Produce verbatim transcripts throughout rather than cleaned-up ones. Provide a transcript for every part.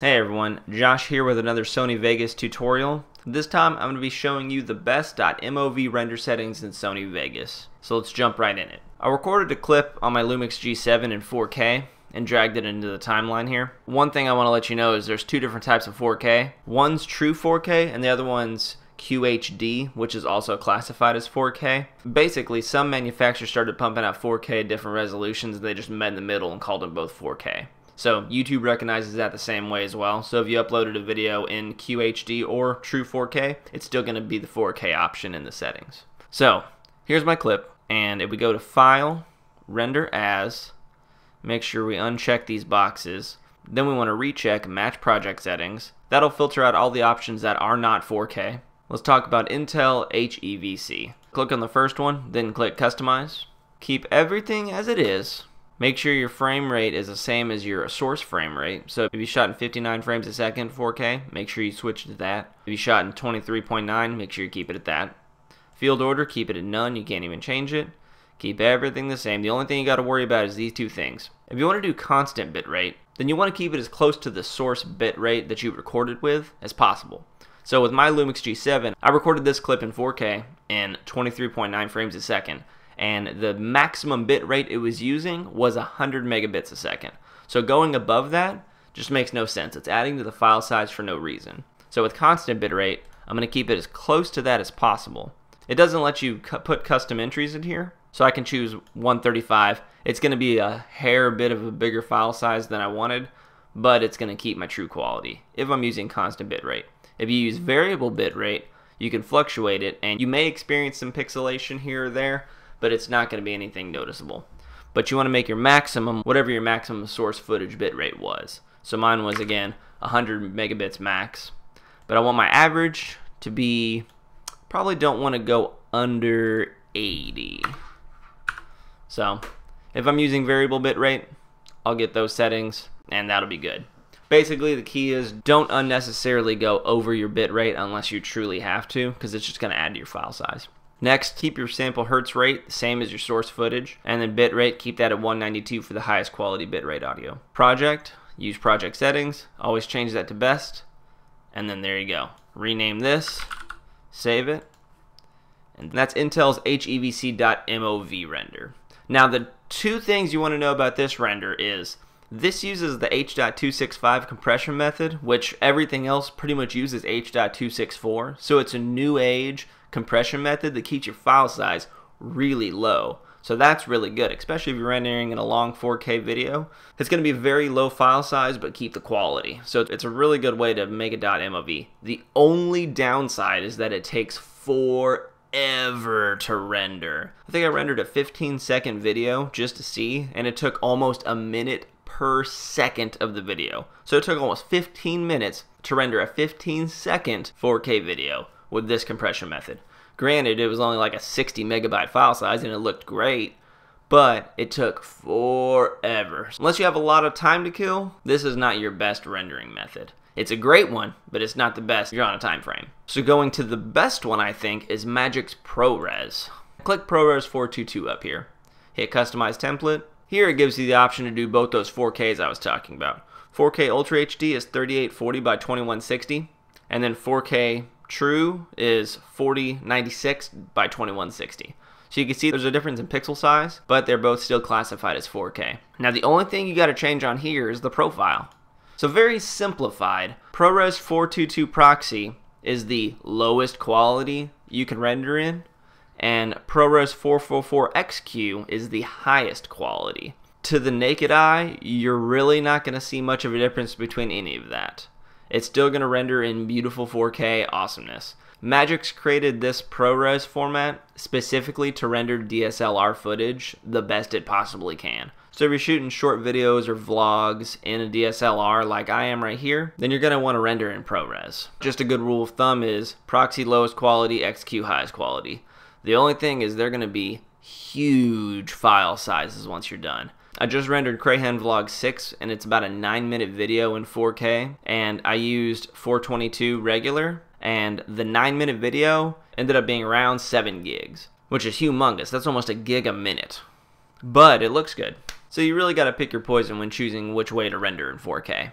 Hey everyone, Josh here with another Sony Vegas tutorial. This time I'm going to be showing you the best.mov render settings in Sony Vegas. So let's jump right in it. I recorded a clip on my Lumix G seven in four K and dragged it into the timeline here. One thing I want to let you know is there's two different types of four K. One's true four K and the other one's Q H D, which is also classified as four K. Basically, some manufacturers started pumping out four K at different resolutions and they just met in the middle and called them both four K. So YouTube recognizes that the same way as well. So if you uploaded a video in Q H D or true four K, it's still gonna be the four K option in the settings. So here's my clip, and if we go to File, Render As, make sure we uncheck these boxes, then we wanna recheck Match Project Settings. That'll filter out all the options that are not four K. Let's talk about Intel H E V C. Click on the first one, then click Customize. Keep everything as it is. Make sure your frame rate is the same as your source frame rate. So if you shot in fifty-nine frames a second four K, make sure you switch to that. If you shot in twenty-three point nine, make sure you keep it at that. Field order, keep it at none. You can't even change it. Keep everything the same. The only thing you got to worry about is these two things. If you want to do constant bitrate, then you want to keep it as close to the source bitrate that you recorded with as possible. So with my Lumix G seven, I recorded this clip in four K in twenty-three point nine frames a second. And the maximum bit rate it was using was one hundred megabits a second. So going above that just makes no sense. It's adding to the file size for no reason. So with constant bit rate, I'm going to keep it as close to that as possible. It doesn't let you cu put custom entries in here, so I can choose one thirty-five. It's going to be a hair bit of a bigger file size than I wanted, but it's going to keep my true quality if I'm using constant bit rate. If you use variable bit rate, you can fluctuate it, and you may experience some pixelation here or there, but it's not going to be anything noticeable. But you want to make your maximum whatever your maximum source footage bitrate was. So mine was, again, one hundred megabits max. But I want my average to be, probably don't want to go under eighty. So if I'm using variable bitrate, I'll get those settings and that'll be good. Basically, the key is don't unnecessarily go over your bitrate unless you truly have to, because it's just going to add to your file size. Next, keep your sample hertz rate the same as your source footage, and then bitrate, keep that at one ninety-two for the highest quality bitrate audio. Project, use project settings, always change that to best, and then there you go. Rename this, save it, and that's Intel's H E V C dot mov render. Now the two things you want to know about this render is this uses the H dot two sixty-five compression method, which everything else pretty much uses H dot two sixty-four, so it's a new age compression method that keeps your file size really low. So that's really good, especially if you're rendering in a long four K video. It's going to be very low file size, but keep the quality. So it's a really good way to make a .mov. The only downside is that it takes forever to render. I think I rendered a fifteen second video just to see, and it took almost a minute per second of the video. So it took almost fifteen minutes to render a fifteen second four K video with this compression method. Granted, it was only like a sixty megabyte file size and it looked great, but it took forever. Unless you have a lot of time to kill, this is not your best rendering method. It's a great one, but it's not the best if you're on a time frame. So going to the best one, I think, is MAGIX ProRes. Click ProRes four twenty-two up here. Hit Customize Template. Here it gives you the option to do both those four Ks I was talking about. four K Ultra H D is thirty-eight forty by twenty-one sixty, and then four K True is forty ninety-six by twenty-one sixty. So you can see there's a difference in pixel size, but they're both still classified as four K. Now the only thing you got to change on here is the profile. So very simplified, ProRes four twenty-two Proxy is the lowest quality you can render in, and ProRes four forty-four X Q is the highest quality. To the naked eye, you're really not going to see much of a difference between any of that. It's still going to render in beautiful four K awesomeness. MAGIX created this ProRes format specifically to render D S L R footage the best it possibly can. So if you're shooting short videos or vlogs in a D S L R like I am right here, then you're going to want to render in ProRes. Just a good rule of thumb is Proxy lowest quality, X Q highest quality. The only thing is they're going to be huge file sizes once you're done. I just rendered Crahen Vlog six, and it's about a nine minute video in four K, and I used four twenty-two regular, and the nine minute video ended up being around seven gigs, which is humongous. That's almost a gig a minute, but it looks good. So you really got to pick your poison when choosing which way to render in four K.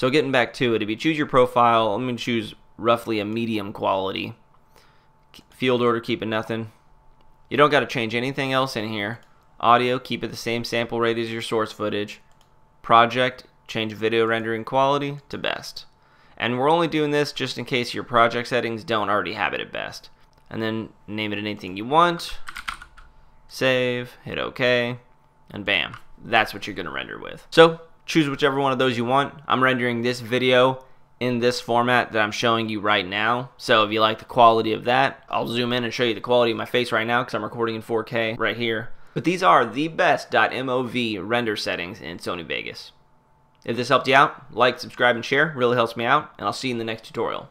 So getting back to it, if you choose your profile, I'm going to choose roughly a medium quality. Field order, keep it nothing. You don't got to change anything else in here. Audio, keep it the same sample rate as your source footage. Project, change video rendering quality to best. And we're only doing this just in case your project settings don't already have it at best. And then name it anything you want. Save, hit OK, and bam. That's what you're going to render with. So choose whichever one of those you want. I'm rendering this video in this format that I'm showing you right now. So if you like the quality of that, I'll zoom in and show you the quality of my face right now because I'm recording in four K right here. But these are the best .mov render settings in Sony Vegas. If this helped you out, like, subscribe, and share. It really helps me out, and I'll see you in the next tutorial.